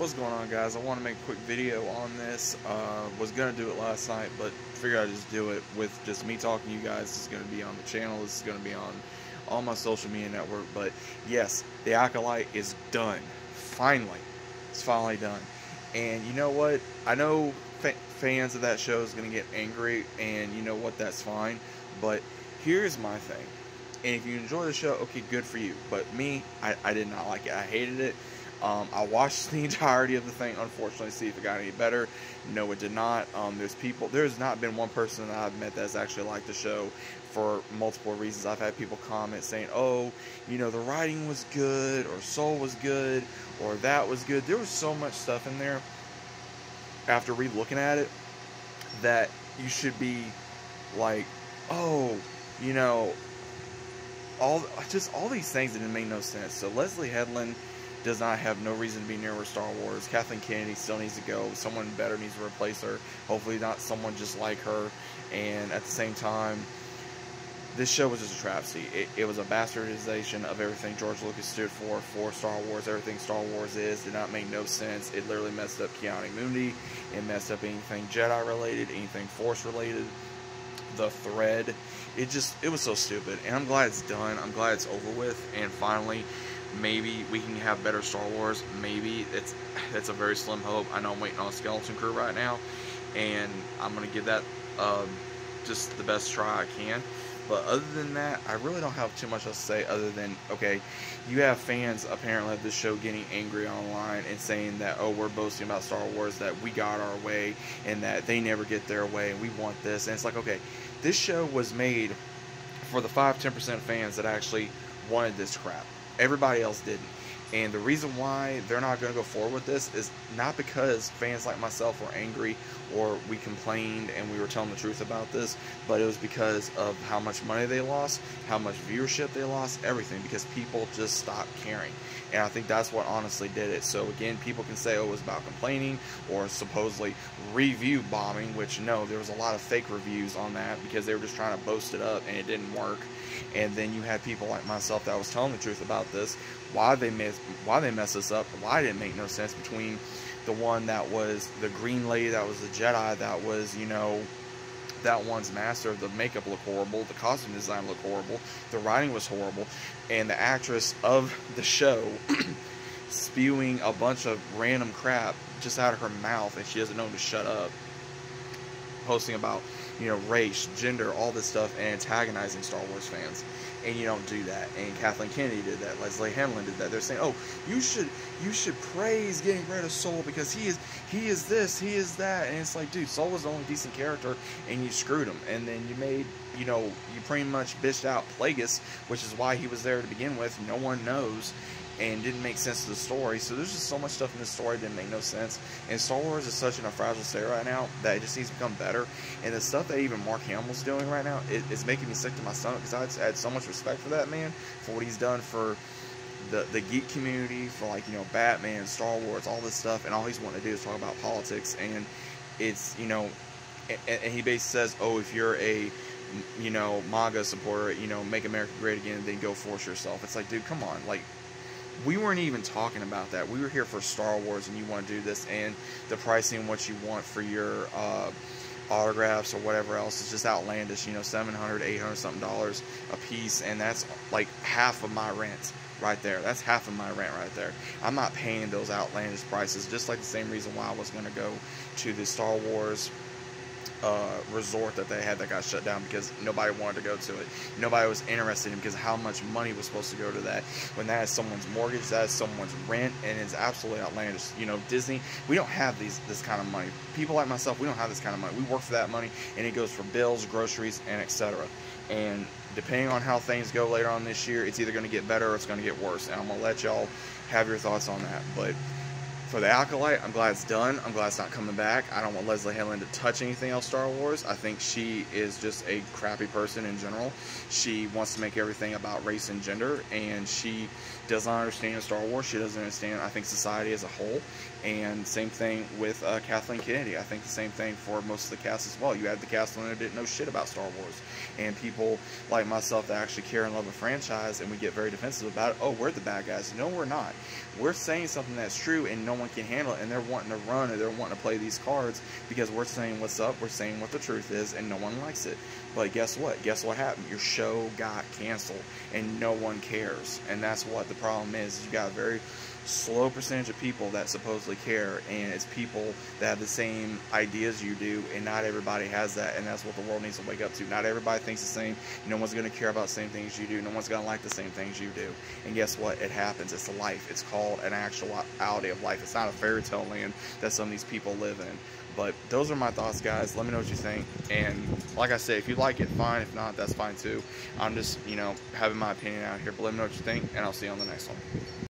What's going on, guys? I want to make a quick video on this. Was going to do it last night, but figured I'd just do it with just me talking to you guys. This is going to be on the channel. This is going to be on all my social media network. But yes, The Acolyte is done. Finally. It's finally done. And you know what? I know fans of that show is going to get angry, and you know what? That's fine. But here's my thing. And if you enjoy the show, okay, good for you. But me, I did not like it. I hated it. I watched the entirety of the thing, unfortunately, to see if it got any better. No, it did not. There's not been one person that I've met that's actually liked the show for multiple reasons. I've had people comment saying, oh, you know, the writing was good, or Soul was good, or that was good. There was so much stuff in there, after re-looking at it, that you should be like, oh, you know, all these things that didn't make no sense. So Leslie Headland does not have no reason to be near Star Wars. Kathleen Kennedy still needs to go. Someone better needs to replace her. Hopefully not someone just like her. And at the same time, this show was just a travesty. It was a bastardization of everything George Lucas stood for Star Wars. Everything Star Wars is did not make no sense. It literally messed up Keanu Moody. It messed up anything Jedi related, anything Force related. The thread. It was so stupid. And I'm glad it's done. I'm glad it's over with. And finally, maybe we can have better Star Wars. Maybe it's a very slim hope. I know I'm waiting on Skeleton Crew right now, and I'm gonna give that just the best try I can. But other than that, I really don't have too much else to say. Other than, okay, you have fans apparently of this show getting angry online and saying that, oh, we're boasting about Star Wars, that we got our way and that they never get their way, and we want this. And it's like, okay, this show was made for the 5-10% fans that actually wanted this crap. Everybody else didn't. And the reason why they're not going to go forward with this is not because fans like myself were angry or we complained and we were telling the truth about this, but it was because of how much money they lost, how much viewership they lost, everything, because people just stopped caring. And I think that's what honestly did it. So again, people can say, oh, it was about complaining or supposedly review bombing, which no, there was a lot of fake reviews on that because they were just trying to boast it up and it didn't work. And then you had people like myself that was telling the truth about this, why they messed this up, why it didn't make no sense between the one that was the green lady, that was the Jedi, that was, you know, that one's master. The makeup looked horrible, the costume design looked horrible, the writing was horrible, and the actress of the show spewing a bunch of random crap just out of her mouth, and she doesn't know to shut up, posting about, you know, race, gender, all this stuff, and antagonizing Star Wars fans. And you don't do that. And Kathleen Kennedy did that. Leslie Headland did that. They're saying, oh, you should praise getting rid of Soul because he is this, he is that. And it's like, dude, Soul was the only decent character, and you screwed him. And then you made, you know, you pretty much bitched out Plagueis, which is why he was there to begin with. No one knows, and didn't make sense to the story. So there's just so much stuff in this story that didn't make no sense. And Star Wars is such in a fragile state right now that it just needs to become better. And the stuff that even Mark Hamill's doing right now is making me sick to my stomach, because I had so much respect for that man, for what he's done for the geek community, for, like, you know, Batman, Star Wars, all this stuff. And all he's wanting to do is talk about politics. And it's, you know, and he basically says, oh, if you're a, you know, MAGA supporter, you know, make America great again, then go force yourself. It's like, dude, come on. Like, we weren't even talking about that. We were here for Star Wars, and you want to do this, and the pricing, what you want for your autographs or whatever else is just outlandish. You know, $700, $800 something a piece, and that's like half of my rent right there. That's half of my rent right there. I'm not paying those outlandish prices. Just like the same reason why I was going to go to the Star Wars resort that they had that got shut down because nobody wanted to go to it. Nobody was interested in it because how much money was supposed to go to that, when that is someone's mortgage, that is someone's rent, and it's absolutely outlandish. You know, Disney, we don't have this kind of money. People like myself, we don't have this kind of money. We work for that money, and it goes for bills, groceries, and etc. And depending on how things go later on this year, it's either going to get better or it's going to get worse. And I'm going to let y'all have your thoughts on that. But for The Acolyte, I'm glad it's done. I'm glad it's not coming back. I don't want Leslie Headland to touch anything else Star Wars. I think she is just a crappy person in general. She wants to make everything about race and gender, and she does not understand Star Wars. She doesn't understand, I think, society as a whole. And same thing with Kathleen Kennedy. I think the same thing for most of the cast as well. You had the cast that didn't know shit about Star Wars. And people like myself that actually care and love a franchise, and we get very defensive about it. Oh, we're the bad guys. No, we're not. We're saying something that's true, and no someone can handle it, and they're wanting to run or they're wanting to play these cards because we're saying what's up, we're saying what the truth is, and no one likes it. But guess what? Guess what happened? Your show got canceled, and no one cares. And that's what the problem is. You got a very slow percentage of people that supposedly care, and it's people that have the same ideas you do, and not everybody has that, and that's what the world needs to wake up to. Not everybody thinks the same. No one's going to care about the same things you do. No one's going to like the same things you do. And guess what? It happens. It's life. It's called an actuality of life. It's not a fairy tale land that some of these people live in. But those are my thoughts, guys. Let me know what you think. And like I said, if you like it, fine. If not, that's fine too. I'm just, you know, having my opinion out here. But let me know what you think, and I'll see you on the next one.